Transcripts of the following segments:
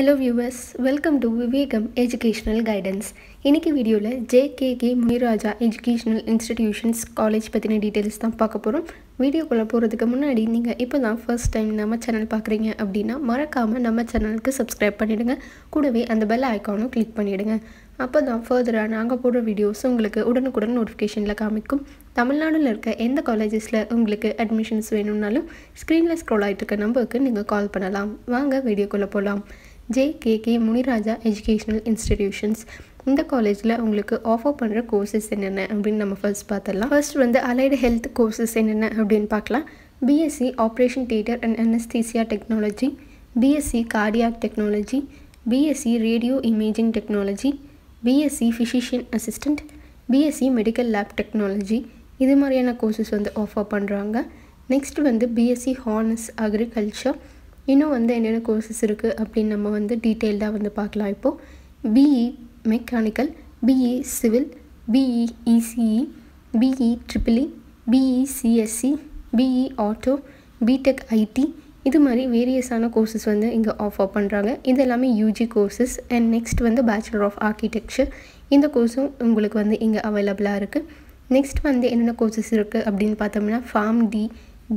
Hello viewers, welcome to Vivegam Educational Guidance. इनकी video ले J.K.K. Munirajah Educational Institutions College पतिने details ताम पाका पोरों. वीडियो को लापोरों दिक्कत मुन्ना डी निगा इपना first time नम्मा channel पाक रहिंगे अब डी ना मारा काम है नम्मा channel के subscribe पनी डगा कुड़े भी अंदर bell icon को click पनी डगा. அப்போ தான் ஃபர்தராக நாங்கள் போடுற வீடியோஸ் உங்களுக்கு உடனுக்குடன் நோட்டிஃபிகேஷனில் காமிக்கும். தமிழ்நாடுல இருக்க எந்த காலேஜஸில் உங்களுக்கு அட்மிஷன்ஸ் வேணும்னாலும் ஸ்க்ரீனில் ஸ்க்ரோல் ஆகிட்டு இருக்க நம்பருக்கு நீங்கள் கால் பண்ணலாம். வாங்க வீடியோக்குள்ளே போகலாம். J.K.K. Munirajah Educational Institutions இந்த காலேஜில் உங்களுக்கு ஆஃபர் பண்ணுற கோர்சஸ் என்னென்ன அப்படின்னு நம்ம ஃபர்ஸ்ட் பார்த்துடலாம். ஃபர்ஸ்ட் வந்து அலைடு ஹெல்த் கோர்சஸ் என்னென்ன அப்படின்னு பார்க்கலாம். BSc Operation Theatre and Anesthesia Technology, BSc Cardiac Technology, BSc Radio Imaging Technology, BSc Physician Assistant, BSc Medical Lab Technology இது மாதிரியான கோர்சஸ் வந்து ஆஃபர் பண்ணுறாங்க. நெக்ஸ்ட் வந்து BSc Honors Agriculture இன்னும் வந்து என்னென்ன கோர்சஸ் இருக்குது அப்படின்னு நம்ம வந்து டீட்டெயில்டாக வந்து பார்க்கலாம். இப்போது BE Mechanical, BE Civil, BE ECE, BE EEE, BE CSE, BE Auto, BTech IT இது மாதிரி வேரியஸான கோர்சஸ் வந்து இங்கே ஆஃபர் பண்ணுறாங்க. இது எல்லாமே யூஜி கோர்சஸ். அண்ட் நெக்ஸ்ட் வந்து பேச்சுலர் ஆஃப் ஆர்கிடெக்சர் இந்த கோர்ஸும் உங்களுக்கு வந்து இங்கே அவைலபிளாக இருக்குது. நெக்ஸ்ட் வந்து என்னென்ன கோர்சஸ் இருக்குது அப்படின்னு பார்த்தோம்னா Pharm D,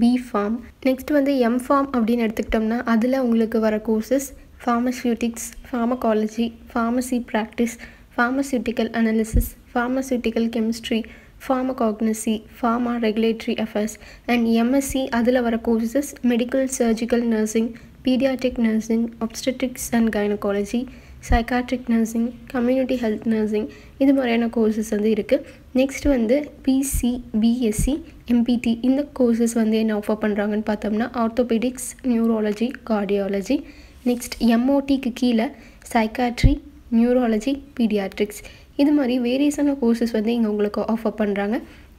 B Pharm, next வந்து எம் ஃபார்ம் அப்படின்னு எடுத்துக்கிட்டோம்னா அதில் உங்களுக்கு வர courses pharmaceutics, pharmacology, pharmacy practice, pharmaceutical analysis, pharmaceutical chemistry, pharmacognosy, pharma regulatory affairs and MSc adula vara courses medical surgical nursing, pediatric nursing, obstetrics and gynecology, psychiatric nursing, community health nursing idu mariana courses vandu irukku. next vandu PC BSc MPT inda courses vandu enna offer pandranga nu pathomna orthopedics, neurology, cardiology, next MOT ku keela psychiatry, neurology, pediatrics இது மாதிரி வேரியஸான courses வந்து இங்கே உங்களுக்கு offer பண்ணுறாங்க.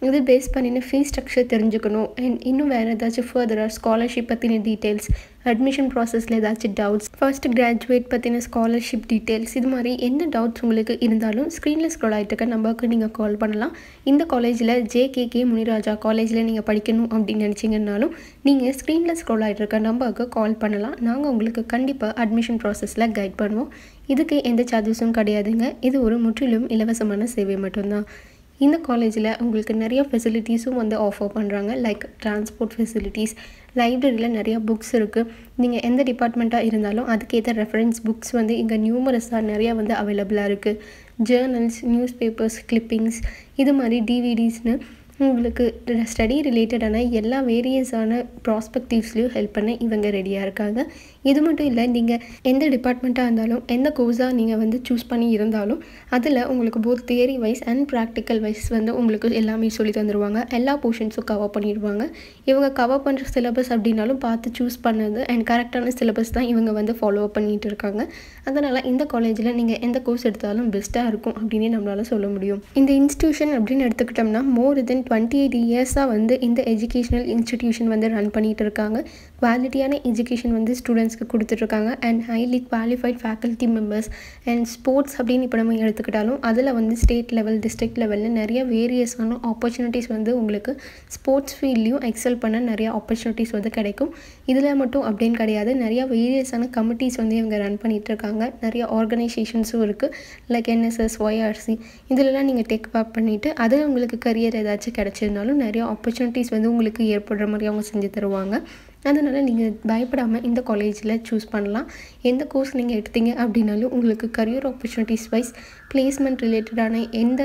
இது base பண்ணின fees structure தெரிஞ்சுக்கணும் and இன்னும் வேறு ஏதாச்சும் ஃபர்தராக ஸ்காலர்ஷிப் பற்றின டீட்டெயில்ஸ், அட்மிஷன் ப்ராசஸில் ஏதாச்சும் டவுட்ஸ், ஃபர்ஸ்ட் கிராஜுவேட் பற்றின ஸ்காலர்ஷிப் டீட்டெயில்ஸ் இது மாதிரி என்ன டவுட்ஸ் உங்களுக்கு இருந்தாலும் ஸ்க்ரீனில் ஸ்க்ரோல் ஆகிட்டு இருக்க நம்பருக்கு நீங்கள் கால் பண்ணலாம். இந்த காலேஜில் J.K.K. Munirajah காலேஜில் நீங்கள் படிக்கணும் அப்படின்னு நினச்சிங்கன்னாலும் நீங்கள் ஸ்க்ரீனில் ஸ்க்ரோல் ஆகிட்டு இருக்க நம்பருக்கு கால் பண்ணலாம். நாங்கள் உங்களுக்கு கண்டிப்பாக அட்மிஷன் ப்ராசஸில் கைட் பண்ணுவோம். இதுக்கு எந்த சார்ஜஸும் கிடையாதுங்க. இது ஒரு முற்றிலும் இலவசமான சேவை மட்டும்தான். இந்த காலேஜில் உங்களுக்கு நிறைய ஃபெசிலிட்டிஸும் வந்து ஆஃபர் பண்ணுறாங்க. லைக் டிரான்ஸ்போர்ட் ஃபெசிலிட்டிஸ், லைப்ரரியில் நிறையா புக்ஸ் இருக்குது. நீங்கள் எந்த டிபார்ட்மெண்ட்டாக இருந்தாலும் அதுக்கேற்ற ரெஃபரன்ஸ் புக்ஸ் வந்து இங்கே நியூமரஸாக நிறையா வந்து அவைலபிளாக இருக்குது. ஜேர்னல்ஸ், நியூஸ் பேப்பர்ஸ், கிளிப்பிங்ஸ் இது மாதிரி டிவிடிஸ்னு உங்களுக்கு ஸ்டடி ரிலேட்டடான எல்லா வேரியஸான ப்ராஸ்பெக்டிவ்ஸ்லையும் ஹெல்ப் பண்ண இவங்க ரெடியாக இருக்காங்க. இது மட்டும் இல்லை, நீங்கள் எந்த டிபார்ட்மெண்ட்டாக இருந்தாலும் எந்த கோர்ஸாக நீங்கள் வந்து சூஸ் பண்ணி இருந்தாலும் அதில் உங்களுக்கு both theory wise and practical wise வந்து உங்களுக்கு எல்லாமே சொல்லி தந்துடுவாங்க. எல்லா போர்ஷன்ஸும் கவர் பண்ணிடுவாங்க. இவங்க கவர் பண்ணுற சிலபஸ் அப்படின்னாலும் பார்த்து சூஸ் பண்ணது அண்ட் கரெக்டான சிலபஸ் தான் இவங்க வந்து ஃபாலோ அப் பண்ணிகிட்டு இருக்காங்க. அதனால் இந்த காலேஜில் நீங்கள் எந்த கோர்ஸ் எடுத்தாலும் பெஸ்ட்டாக இருக்கும் அப்படின்னு நம்மளால் சொல்ல முடியும். இந்த இன்ஸ்டியூஷன் அப்படின்னு எடுத்துக்கிட்டோம்னா மோர் தென் 28 இயர்ஸாக வந்து இந்த எஜுகேஷ்னல் இன்ஸ்டிடியூஷன் வந்து ரன் பண்ணிகிட்டு இருக்காங்க. குவாலிட்டியான எஜுகேஷன் வந்து ஸ்டூடெண்ட்ஸ்க்கு கொடுத்துட்ருக்காங்க and highly qualified faculty members and sports அப்படின்னு இப்போ நம்ம எடுத்துக்கிட்டாலும் அதில் வந்து ஸ்டேட் லெவல், டிஸ்ட்ரிக்ட் லெவலில் நிறைய வேரியஸான ஆப்பர்ச்சுனிட்டிஸ் வந்து உங்களுக்கு ஸ்போர்ட்ஸ் ஃபீல்ட்லேயும் எக்ஸல் பண்ண நிறையா ஆப்பர்ச்சுனிட்டிஸ் வந்து கிடைக்கும். இதில் மட்டும் அப்படின்னு கிடையாது, நிறையா வேரியஸான கமிட்டிஸ் வந்து இவங்க ரன் பண்ணிகிட்ருக்காங்க. நிறையா ஆர்கனைசேஷன்ஸும் இருக்குது. லைக் NSS, YRC இதிலலாம் நீங்கள் டெக் பார்க் பண்ணிவிட்டு அதில் உங்களுக்கு கரியர் ஏதாச்சும் கிடச்சிருந்தாலும் நிறையா ஆப்பர்ச்சுனிட்டிஸ் வந்து உங்களுக்கு ஏற்படுற மாதிரி அவங்க செஞ்சு தருவாங்க. அதனால் நீங்கள் பயப்படாமல் இந்த காலேஜில் சூஸ் பண்ணலாம். எந்த கோர்ஸ் நீங்கள் எடுத்தீங்க அப்படின்னாலும் உங்களுக்கு கரியர் ஆப்பர்ச்சுனிட்டிஸ் வைஸ் பிளேஸ்மெண்ட் ரிலேட்டடான எந்த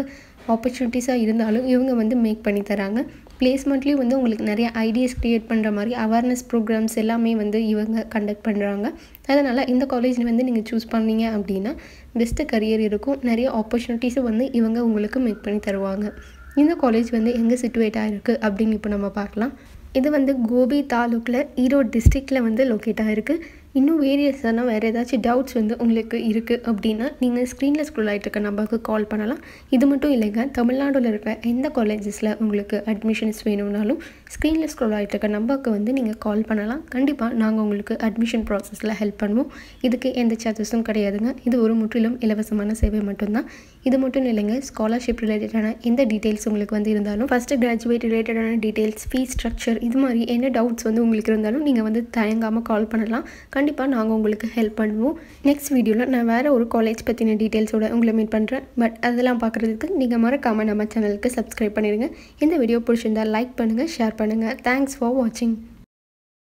ஆப்பர்ச்சுனிட்டிஸாக இருந்தாலும் இவங்க வந்து மேக் பண்ணி தராங்க. பிளேஸ்மெண்ட்லேயும் வந்து உங்களுக்கு நிறைய ஐடியாஸ் க்ரியேட் பண்ணுற மாதிரி அவேர்னஸ் ப்ரோக்ராம்ஸ் எல்லாமே வந்து இவங்க கண்டக்ட் பண்ணுறாங்க. அதனால் இந்த காலேஜ் வந்து நீங்கள் சூஸ் பண்ணீங்க அப்படின்னா பெஸ்ட்டு கரியர் இருக்கும். நிறைய ஆப்பர்ச்சுனிட்டிஸும் வந்து இவங்க உங்களுக்கு மேக் பண்ணி தருவாங்க. இந்த காலேஜ் வந்து எங்கே சிட்டுவேட் ஆகிருக்கு அப்படின்னு இப்போ நம்ம பார்க்கலாம். இது வந்து கோபி தாலுக்கில் ஈரோடு டிஸ்ட்ரிக்டில் வந்து லொக்கேட் ஆகிருக்கு. இன்னும் வேரியஸான வேறு ஏதாச்சும் டவுட்ஸ் வந்து உங்களுக்கு இருக்குது அப்படின்னா நீங்கள் ஸ்க்ரீனில் ஸ்க்ரோல் ஆகிட்டு இருக்க நம்பருக்கு கால் பண்ணலாம். இது மட்டும் இல்லைங்க, தமிழ்நாடுல இருக்கிற எந்த காலேஜஸில் உங்களுக்கு அட்மிஷன்ஸ் வேணும்னாலும் ஸ்க்ரீனில் ஸ்க்ரோல் ஆகிட்டு இருக்க நம்பருக்கு வந்து நீங்கள் கால் பண்ணலாம். கண்டிப்பாக நாங்கள் உங்களுக்கு அட்மிஷன் ப்ராசஸில் ஹெல்ப் பண்ணுவோம். இதுக்கு எந்த சார்ஜஸும் கிடையாதுங்க. இது ஒரு முற்றிலும் இலவசமான சேவை மட்டும்தான். இது மட்டும் இல்லைங்க, ஸ்காலர்ஷிப் ரிலேட்டடான எந்த டீட்டெயில்ஸ் உங்களுக்கு வந்து இருந்தாலும், ஃபஸ்ட்டு கிராஜுவேட் ரிலேட்டடான டீட்டெயில்ஸ், ஃபீஸ் ஸ்ட்ரக்சர் இது மாதிரி என்ன டவுட்ஸ் வந்து உங்களுக்கு இருந்தாலும் நீங்கள் வந்து தயங்காமல் கால் பண்ணலாம். कंडिप्पा नांगा उंगलुक्कु हेल्प पण्णुवोम नेक्स्ट वीडियोला ना वेरा ओरु कॉलेज पत्तिना डीटेल्स ओड उंगला मीट पण्रेन बट अदெல்லாம் பார்க்கிறதுக்கு நீங்க மறக்காம நம்ம சேனலுக்கு சப்ஸ்கிரைப் பண்ணிருங்க இந்த வீடியோ பிடிச்சிருந்தா லைக் பண்ணுங்க ஷேர் பண்ணுங்க थैंक्स फॉर वाचिंग।